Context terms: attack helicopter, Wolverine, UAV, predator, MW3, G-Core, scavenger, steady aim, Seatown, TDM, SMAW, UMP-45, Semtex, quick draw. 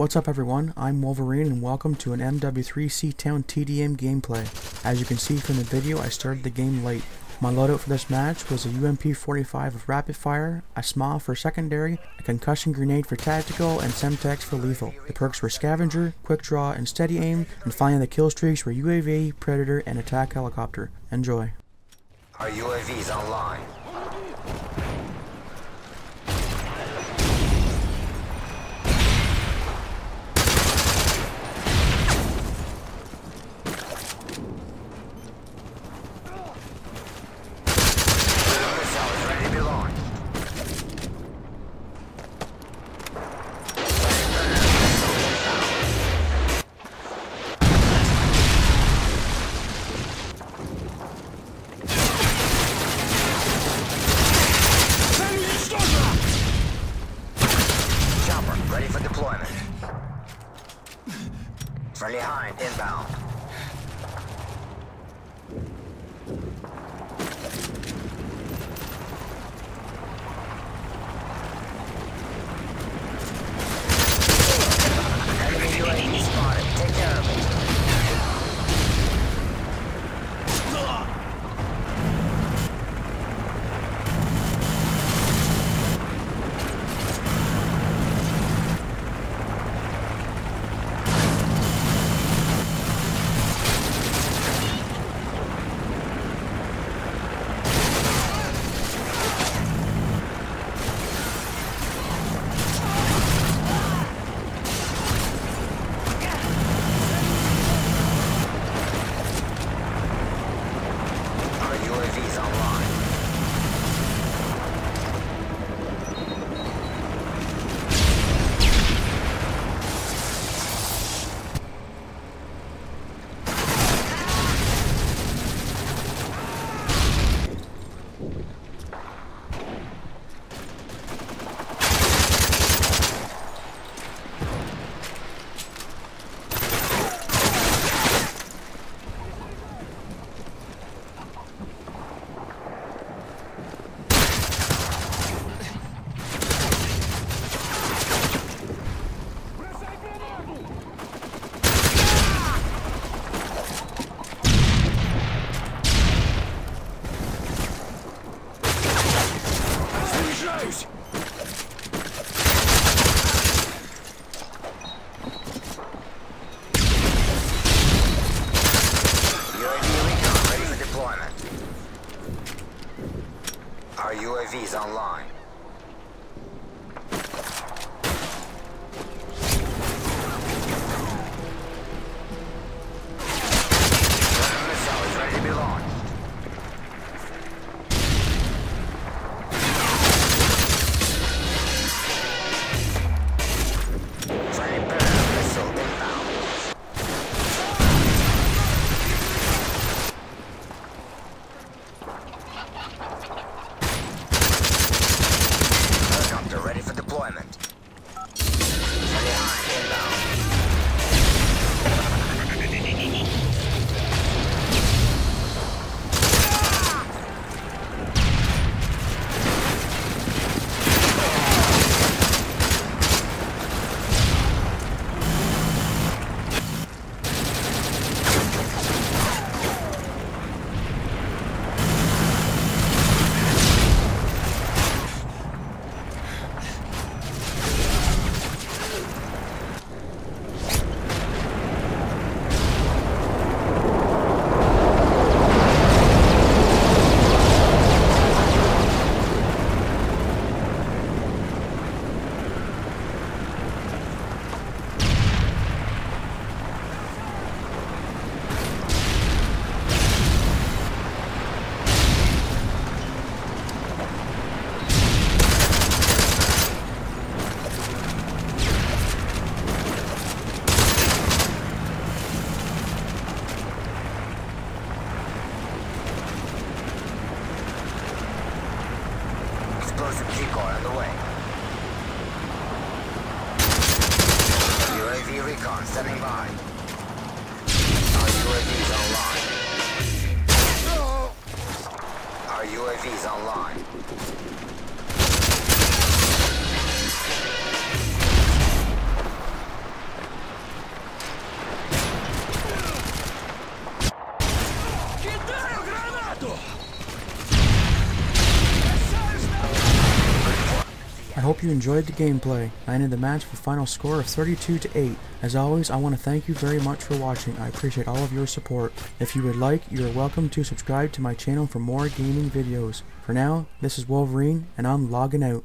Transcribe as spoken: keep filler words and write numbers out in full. What's up everyone, I'm Wolverine and welcome to an M W three Seatown T D M gameplay. As you can see from the video, I started the game late. My loadout for this match was a U M P forty-five of rapid fire, a SMAW for secondary, a concussion grenade for tactical, and Semtex for lethal. The perks were scavenger, quick draw, and steady aim, and finally the kill streaks were U A V, predator, and attack helicopter. Enjoy. Our U A V's online. Friendly Hind inbound. Enemy U A V spotted. Take care of U A V's online. G-Core on the way. U A V recon standing by. Our U A V's online. No. Our U A V's online. I hope you enjoyed the gameplay. I ended the match with a final score of thirty-two to eight. As always, I want to thank you very much for watching. I appreciate all of your support. If you would like, you are welcome to subscribe to my channel for more gaming videos. For now, this is Wolverine, and I'm logging out.